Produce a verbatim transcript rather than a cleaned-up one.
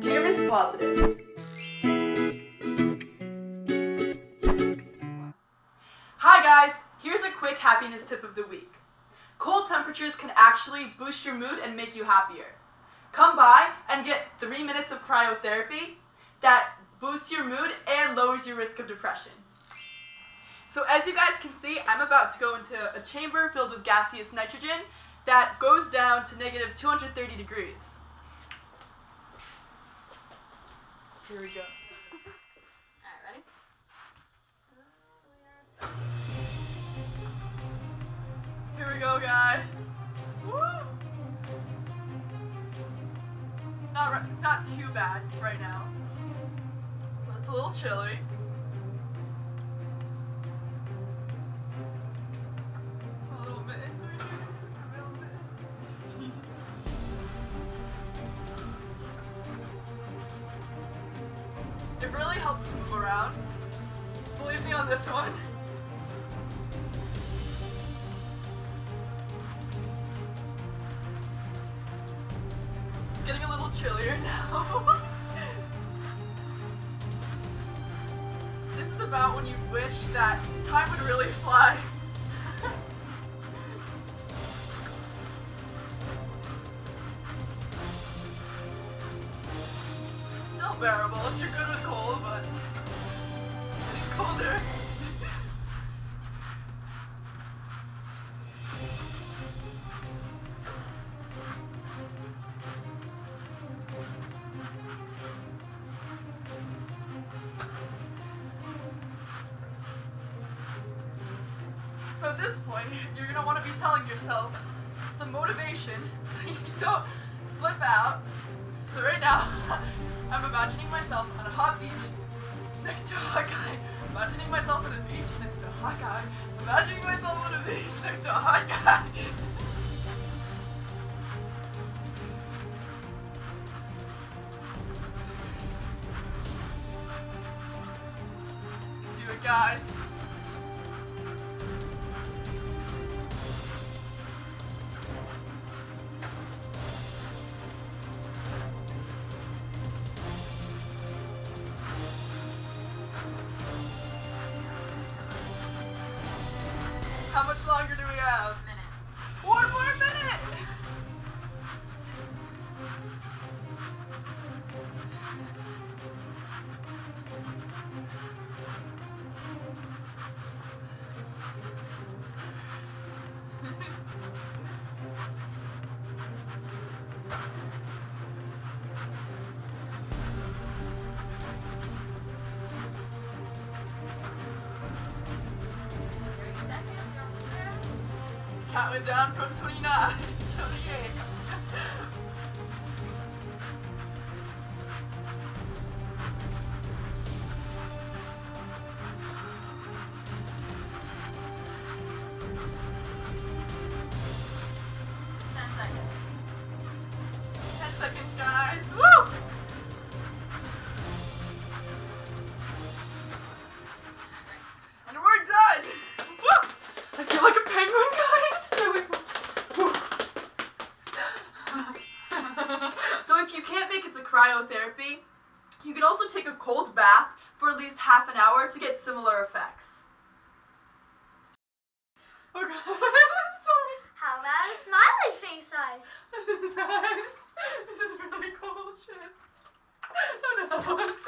Dear Miss Positive. Hi guys, here's a quick happiness tip of the week. Cold temperatures can actually boost your mood and make you happier. Come by and get three minutes of cryotherapy that boosts your mood and lowers your risk of depression. So as you guys can see, I'm about to go into a chamber filled with gaseous nitrogen that goes down to negative two hundred thirty degrees. Here we go. All right, ready? Here we go, guys. Woo! It's not, it's not too bad right now. It's a little chilly. It really helps to move around. Believe me on this one. It's getting a little chillier now. This is about when you wish that time would really fly. Still bearable if you're good with cold, but it's getting colder. So at this point, you're going to want to be telling yourself some motivation so you don't flip out. So right now, I'm imagining myself on a hot beach next to a hot guy, imagining myself on a beach next to a hot guy, imagining myself on a beach next to a hot guy. Do it, guys. How much longer do we have? Minute. One more minute! That went down from twenty-nine to twenty-eight. Cryotherapy. You can also take a cold bath for at least half an hour to get similar effects. Oh god, sorry. How about a smiley face ice? This is really cold shit. I don't know.